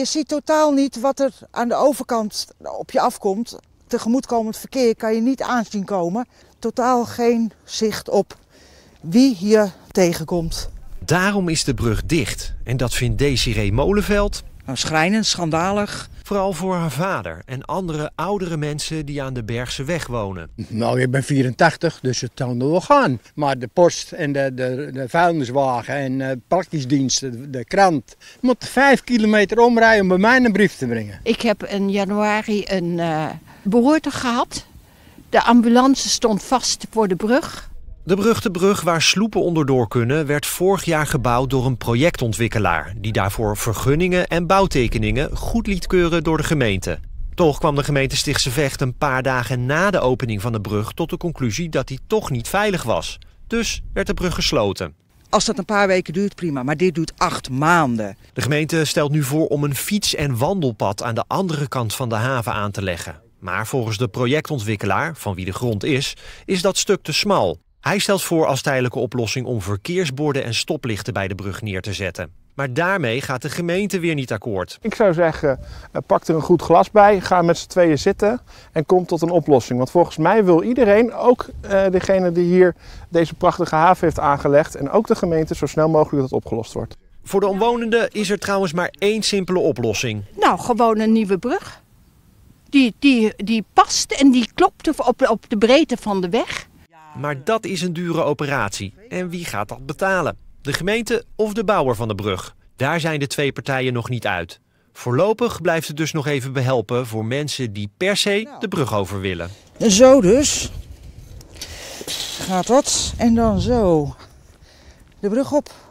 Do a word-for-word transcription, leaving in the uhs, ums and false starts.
Je ziet totaal niet wat er aan de overkant op je afkomt. Tegemoetkomend verkeer kan je niet aanzien komen. Totaal geen zicht op wie je tegenkomt. Daarom is de brug dicht. En dat vindt Desirée Molenveld... Nou, schrijnend, schandalig. Vooral voor haar vader en andere oudere mensen die aan de Bergseweg wonen. Nou, ik ben vierentachtig, dus het kan nog wel gaan. Maar de post en de, de, de vuilniswagen en de praktischdiensten, de krant... moet vijf kilometer omrijden om bij mij een brief te brengen. Ik heb in januari een uh, beroerte gehad. De ambulance stond vast voor de brug. De brug de brug waar sloepen onderdoor kunnen werd vorig jaar gebouwd door een projectontwikkelaar... die daarvoor vergunningen en bouwtekeningen goed liet keuren door de gemeente. Toch kwam de gemeente Stichtse Vecht een paar dagen na de opening van de brug... tot de conclusie dat die toch niet veilig was. Dus werd de brug gesloten. Als dat een paar weken duurt, prima, maar dit duurt acht maanden. De gemeente stelt nu voor om een fiets- en wandelpad aan de andere kant van de haven aan te leggen. Maar volgens de projectontwikkelaar, van wie de grond is, is dat stuk te smal... Hij stelt voor als tijdelijke oplossing om verkeersborden en stoplichten bij de brug neer te zetten. Maar daarmee gaat de gemeente weer niet akkoord. Ik zou zeggen, pak er een goed glas bij, ga met z'n tweeën zitten en kom tot een oplossing. Want volgens mij wil iedereen, ook uh, degene die hier deze prachtige haven heeft aangelegd... en ook de gemeente, zo snel mogelijk dat het opgelost wordt. Voor de omwonenden is er trouwens maar één simpele oplossing. Nou, gewoon een nieuwe brug. Die, die, die past en die klopt op, op de breedte van de weg... Maar dat is een dure operatie. En wie gaat dat betalen? De gemeente of de bouwer van de brug? Daar zijn de twee partijen nog niet uit. Voorlopig blijft het dus nog even behelpen voor mensen die per se de brug over willen. En zo dus gaat dat en dan zo de brug op.